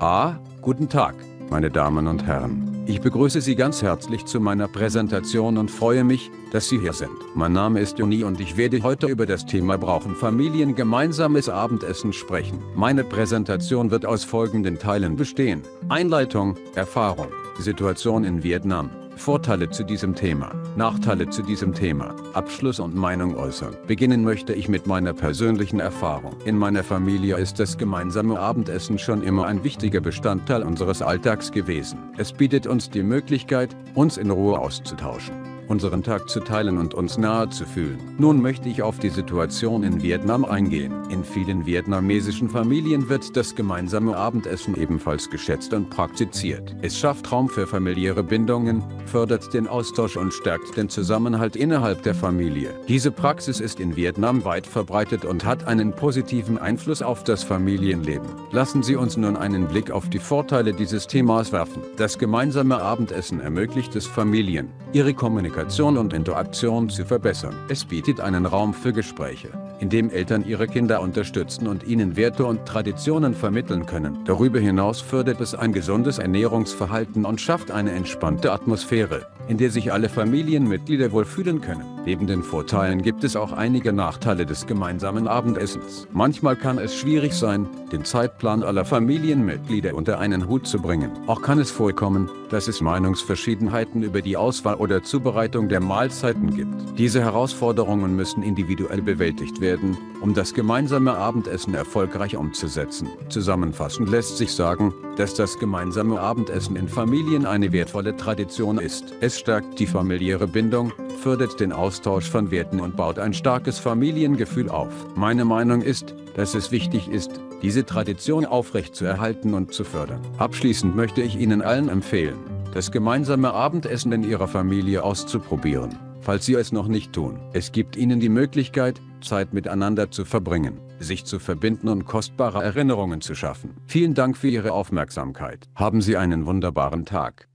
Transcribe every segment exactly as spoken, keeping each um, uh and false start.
A. Guten Tag, meine Damen und Herren. Ich begrüße Sie ganz herzlich zu meiner Präsentation und freue mich, dass Sie hier sind. Mein Name ist Joni und ich werde heute über das Thema Brauchen Familien gemeinsames Abendessen sprechen. Meine Präsentation wird aus folgenden Teilen bestehen. Einleitung, Erfahrung, Situation in Vietnam, Vorteile zu diesem Thema, Nachteile zu diesem Thema, Abschluss und Meinung äußern. Beginnen möchte ich mit meiner persönlichen Erfahrung. In meiner Familie ist das gemeinsame Abendessen schon immer ein wichtiger Bestandteil unseres Alltags gewesen. Es bietet uns die Möglichkeit, uns in Ruhe auszutauschen, unseren Tag zu teilen und uns nahe zu fühlen. Nun möchte ich auf die Situation in Vietnam eingehen. In vielen vietnamesischen Familien wird das gemeinsame Abendessen ebenfalls geschätzt und praktiziert. Es schafft Raum für familiäre Bindungen, fördert den Austausch und stärkt den Zusammenhalt innerhalb der Familie. Diese Praxis ist in Vietnam weit verbreitet und hat einen positiven Einfluss auf das Familienleben. Lassen Sie uns nun einen Blick auf die Vorteile dieses Themas werfen. Das gemeinsame Abendessen ermöglicht es Familien, ihre Kommunikation und Interaktion zu verbessern. Es bietet einen Raum für Gespräche, in dem Eltern ihre Kinder unterstützen und ihnen Werte und Traditionen vermitteln können. Darüber hinaus fördert es ein gesundes Ernährungsverhalten und schafft eine entspannte Atmosphäre, in der sich alle Familienmitglieder wohlfühlen können. Neben den Vorteilen gibt es auch einige Nachteile des gemeinsamen Abendessens. Manchmal kann es schwierig sein, den Zeitplan aller Familienmitglieder unter einen Hut zu bringen. Auch kann es vorkommen, dass es Meinungsverschiedenheiten über die Auswahl oder Zubereitung der Mahlzeiten gibt. Diese Herausforderungen müssen individuell bewältigt werden, um das gemeinsame Abendessen erfolgreich umzusetzen. Zusammenfassend lässt sich sagen, dass das gemeinsame Abendessen in Familien eine wertvolle Tradition ist. Es stärkt die familiäre Bindung, fördert den Austausch von Werten und baut ein starkes Familiengefühl auf. Meine Meinung ist, dass es wichtig ist, diese Tradition aufrechtzuerhalten und zu fördern. Abschließend möchte ich Ihnen allen empfehlen, das gemeinsame Abendessen in Ihrer Familie auszuprobieren, falls Sie es noch nicht tun. Es gibt Ihnen die Möglichkeit, Zeit miteinander zu verbringen, sich zu verbinden und kostbare Erinnerungen zu schaffen. Vielen Dank für Ihre Aufmerksamkeit. Haben Sie einen wunderbaren Tag.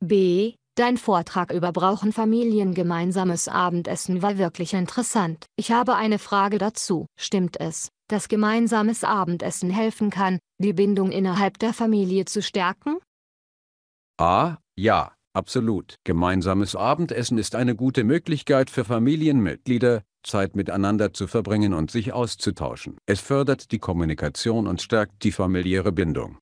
B. Dein Vortrag über Brauchen Familien gemeinsames Abendessen war wirklich interessant. Ich habe eine Frage dazu. Stimmt es, dass gemeinsames Abendessen helfen kann, die Bindung innerhalb der Familie zu stärken? A. Ja, absolut. Gemeinsames Abendessen ist eine gute Möglichkeit für Familienmitglieder, Zeit miteinander zu verbringen und sich auszutauschen. Es fördert die Kommunikation und stärkt die familiäre Bindung.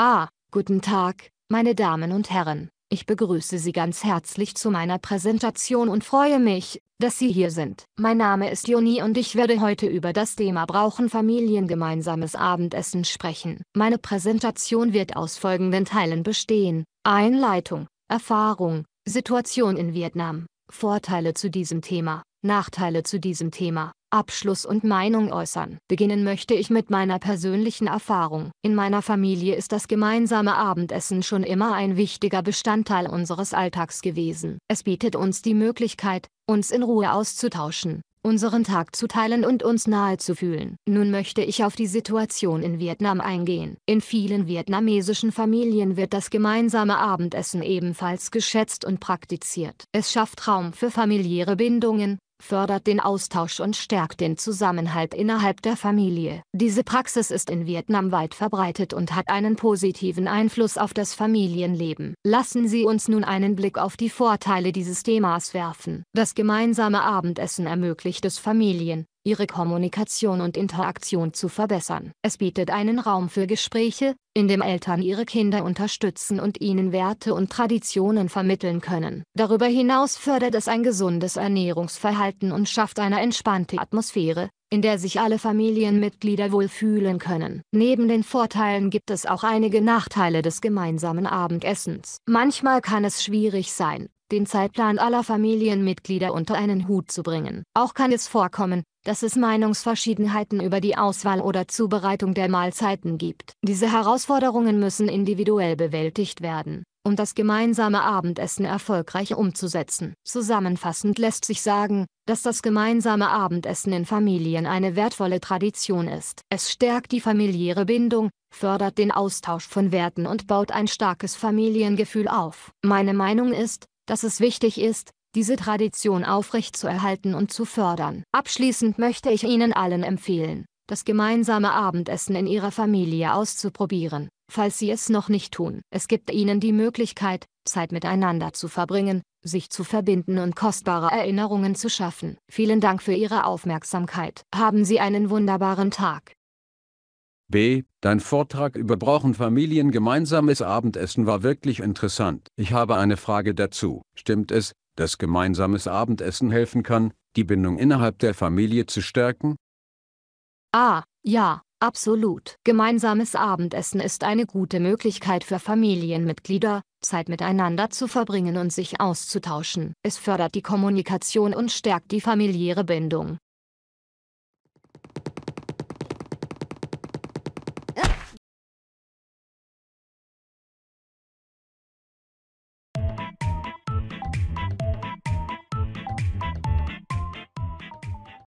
A. Guten Tag, meine Damen und Herren. Ich begrüße Sie ganz herzlich zu meiner Präsentation und freue mich, dass Sie hier sind. Mein Name ist Joni und ich werde heute über das Thema Brauchen Familien gemeinsames Abendessen sprechen. Meine Präsentation wird aus folgenden Teilen bestehen: Einleitung, Erfahrung, Situation in Vietnam, Vorteile zu diesem Thema, Nachteile zu diesem Thema, Abschluss und Meinung äußern. Beginnen möchte ich mit meiner persönlichen Erfahrung. In meiner Familie ist das gemeinsame Abendessen schon immer ein wichtiger Bestandteil unseres Alltags gewesen. Es bietet uns die Möglichkeit, uns in Ruhe auszutauschen, unseren Tag zu teilen und uns nahe zu fühlen. Nun möchte ich auf die Situation in Vietnam eingehen. In vielen vietnamesischen Familien wird das gemeinsame Abendessen ebenfalls geschätzt und praktiziert. Es schafft Raum für familiäre Bindungen, fördert den Austausch und stärkt den Zusammenhalt innerhalb der Familie. Diese Praxis ist in Vietnam weit verbreitet und hat einen positiven Einfluss auf das Familienleben. Lassen Sie uns nun einen Blick auf die Vorteile dieses Themas werfen. Das gemeinsame Abendessen ermöglicht es Familien, ihre Kommunikation und Interaktion zu verbessern. Es bietet einen Raum für Gespräche, in dem Eltern ihre Kinder unterstützen und ihnen Werte und Traditionen vermitteln können. Darüber hinaus fördert es ein gesundes Ernährungsverhalten und schafft eine entspannte Atmosphäre, in der sich alle Familienmitglieder wohlfühlen können. Neben den Vorteilen gibt es auch einige Nachteile des gemeinsamen Abendessens. Manchmal kann es schwierig sein, den Zeitplan aller Familienmitglieder unter einen Hut zu bringen. Auch kann es vorkommen, dass es Meinungsverschiedenheiten über die Auswahl oder Zubereitung der Mahlzeiten gibt. Diese Herausforderungen müssen individuell bewältigt werden, um das gemeinsame Abendessen erfolgreich umzusetzen. Zusammenfassend lässt sich sagen, dass das gemeinsame Abendessen in Familien eine wertvolle Tradition ist. Es stärkt die familiäre Bindung, fördert den Austausch von Werten und baut ein starkes Familiengefühl auf. Meine Meinung ist, dass es wichtig ist, diese Tradition aufrechtzuerhalten und zu fördern. Abschließend möchte ich Ihnen allen empfehlen, das gemeinsame Abendessen in ihrer Familie auszuprobieren, falls sie es noch nicht tun. Es gibt ihnen die Möglichkeit, Zeit miteinander zu verbringen, sich zu verbinden und kostbare Erinnerungen zu schaffen. Vielen Dank für Ihre Aufmerksamkeit. Haben Sie einen wunderbaren Tag. B. Dein Vortrag über brauchen Familien gemeinsames Abendessen war wirklich interessant. Ich habe eine Frage dazu. Stimmt es, dass gemeinsames Abendessen helfen kann, die Bindung innerhalb der Familie zu stärken? A. Ja. Absolut. Gemeinsames Abendessen ist eine gute Möglichkeit für Familienmitglieder, Zeit miteinander zu verbringen und sich auszutauschen. Es fördert die Kommunikation und stärkt die familiäre Bindung.